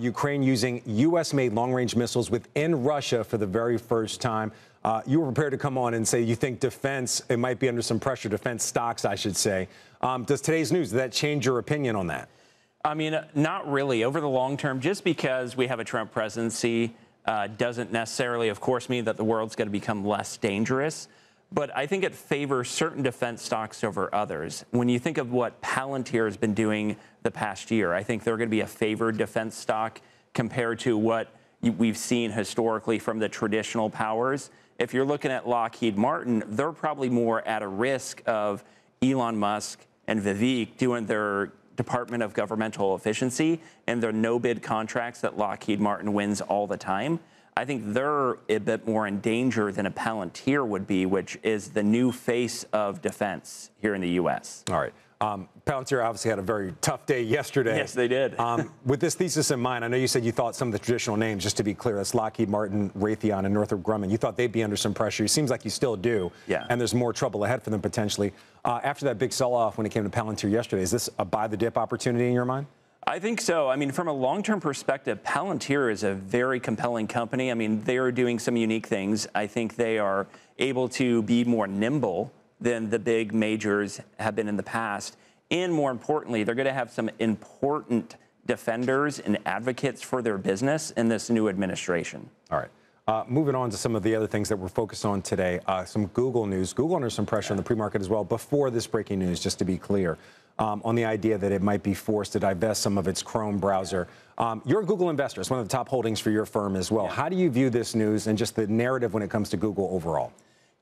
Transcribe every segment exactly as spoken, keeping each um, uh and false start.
Ukraine using U S made long-range missiles within Russia for the very first time. Uh, you were prepared to come on and say you think defense, it might be under some pressure, defense stocks, I should say. Um, does today's news, does that change your opinion on that? I mean, not really. Over the long term, just because we have a Trump presidency uh, doesn't necessarily, of course, mean that the world's going to become less dangerous. But I think it favors certain defense stocks over others. When you think of what Palantir has been doing the past year, I think they're going to be a favored defense stock compared to what we've seen historically from the traditional powers. If you're looking at Lockheed Martin, they're probably more at a risk of Elon Musk and Vivek doing their Department of Governmental Efficiency and their no-bid contracts that Lockheed Martin wins all the time. I think they're a bit more in danger than a Palantir would be, which is the new face of defense here in the U S. All right. Um, Palantir obviously had a very tough day yesterday. Yes, they did. um, with this thesis in mind, I know you said you thought some of the traditional names, just to be clear, that's Lockheed Martin, Raytheon, and Northrop Grumman, you thought they'd be under some pressure. It seems like you still do. Yeah. And there's more trouble ahead for them potentially. Uh, after that big sell-off when it came to Palantir yesterday, is this a buy-the-dip opportunity in your mind? I think so. I mean, from a long-term perspective, Palantir is a very compelling company. I mean, they are doing some unique things. I think they are able to be more nimble than the big majors have been in the past. And more importantly, they're going to have some important defenders and advocates for their business in this new administration. All right. Uh, moving on to some of the other things that we're focused on today, uh, some Google news. Google under some pressure in the pre-market as well before this breaking news, just to be clear, um, on the idea that it might be forced to divest some of its Chrome browser. Um, you're a Google investor. It's one of the top holdings for your firm as well. Yeah. How do you view this news and just the narrative when it comes to Google overall?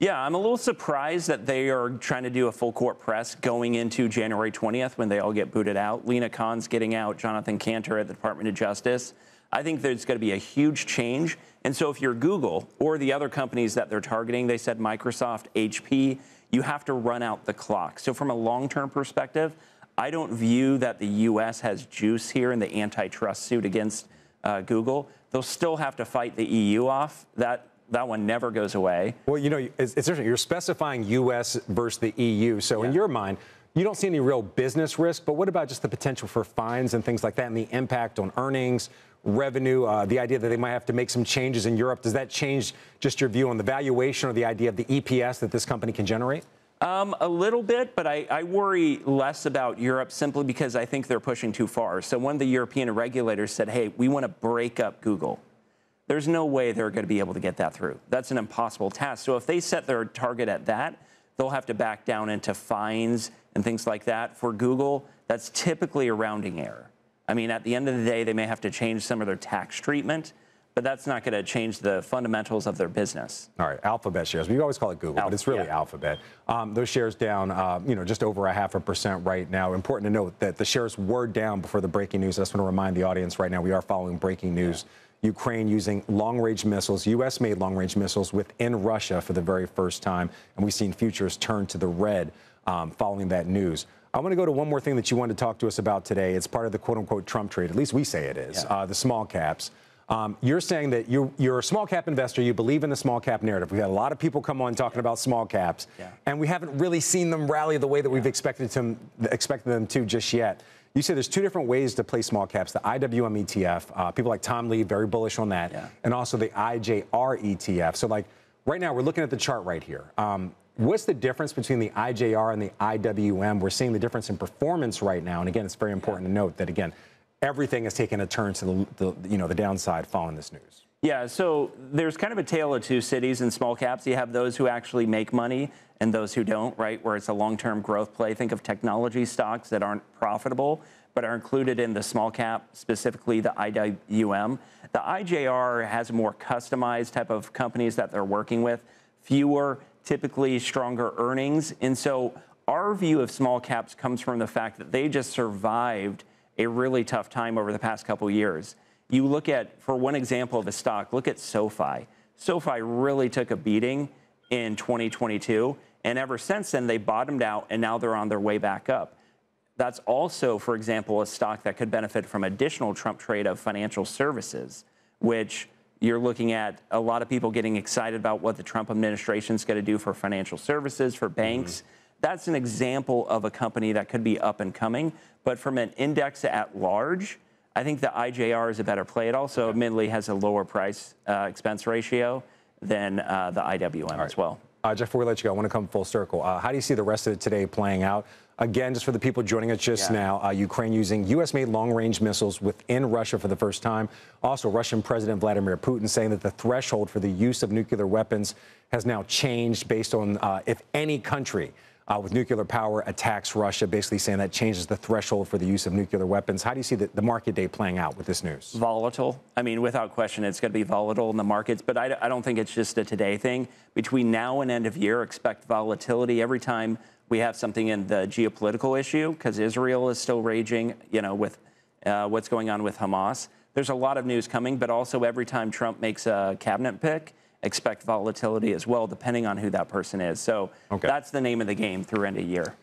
Yeah, I'm a little surprised that they are trying to do a full court press going into January twentieth when they all get booted out. Lena Khan's getting out, Jonathan Kanter at the Department of Justice. I think there's going to be a huge change. And so if you're Google or the other companies that they're targeting, they said Microsoft, H P, you have to run out the clock. So from a long-term perspective, I don't view that the U S has juice here in the antitrust suit against uh, Google. They'll still have to fight the E U off. That That one never goes away. Well, you know, it's, it's interesting. You're specifying U S versus the E U. So yeah. In your mind, you don't see any real business risk, but what about just the potential for fines and things like that and the impact on earnings, revenue, uh, the idea that they might have to make some changes in Europe? Does that change just your view on the valuation or the idea of the E P S that this company can generate? Um, a little bit, but I, I worry less about Europe simply because I think they're pushing too far. So one of the European regulators said, hey, we want to break up Google. There's no way they're going to be able to get that through. That's an impossible task. So if they set their target at that, they'll have to back down into fines and things like that. For Google, that's typically a rounding error. I mean, at the end of the day, they may have to change some of their tax treatment, but that's not going to change the fundamentals of their business. All right, Alphabet shares. We always call it Google, Al but it's really yeah. Alphabet. Um, those shares down, uh, you know, just over a half a percent right now. Important to note that the shares were down before the breaking news. I just want to remind the audience right now, we are following breaking news. Yeah. Ukraine using long-range missiles, U S made long-range missiles within Russia for the very first time. And we've seen futures turn to the red um, following that news. I want to go to one more thing that you wanted to talk to us about today. It's part of the quote-unquote Trump trade, at least we say it is, yeah. uh, the small caps. Um, you're saying that you're, you're a small cap investor, you believe in the small cap narrative. We've had a lot of people come on talking yeah. about small caps, yeah. and we haven't really seen them rally the way that yeah. we've expected, to, expected them to just yet. You say there's two different ways to play small caps, the I W M E T F, uh, people like Tom Lee, very bullish on that, yeah. and also the I J R E T F. So like right now, we're looking at the chart right here. Um, what's the difference between the I J R and the I W M? We're seeing the difference in performance right now. And again, it's very important yeah. to note that, again, everything has taken a turn to the, the, you know, the downside following this news. Yeah, so there's kind of a tale of two cities in small caps. You have those who actually make money and those who don't, right, where it's a long-term growth play. Think of technology stocks that aren't profitable but are included in the small cap, specifically the I W M. The I J R has more customized type of companies that they're working with, fewer, typically stronger earnings. And so our view of small caps comes from the fact that they just survived a really tough time over the past couple years. You look at, for one example of a stock, look at SoFi. SoFi really took a beating in twenty twenty-two, and ever since then, they bottomed out, and now they're on their way back up. That's also, for example, a stock that could benefit from additional Trump trade of financial services, which you're looking at a lot of people getting excited about what the Trump administration is going to do for financial services, for banks. Mm-hmm. That's an example of a company that could be up and coming, but from an index at large, I think the I J R is a better play. It also, okay. admittedly, has a lower price uh, expense ratio than uh, the I W M right. as well. Uh, Jeff, before we let you go, I want to come full circle. Uh, how do you see the rest of today playing out? Again, just for the people joining us just yeah. now, uh, Ukraine using U S made long-range missiles within Russia for the first time. Also, Russian President Vladimir Putin saying that the threshold for the use of nuclear weapons has now changed based on uh, if any country uh, with nuclear power attacks Russia, basically saying that changes the threshold for the use of nuclear weapons. How do you see the, the market day playing out with this news? Volatile. I mean, without question, it's going to be volatile in the markets, but I, I don't think it's just a today thing. Between now and end of year, expect volatility every time we have something in the geopolitical issue, because Israel is still raging, you know, with uh, what's going on with Hamas. There's a lot of news coming, but also every time Trump makes a cabinet pick, expect volatility as well, depending on who that person is. So okay. that's the name of the game through end of year.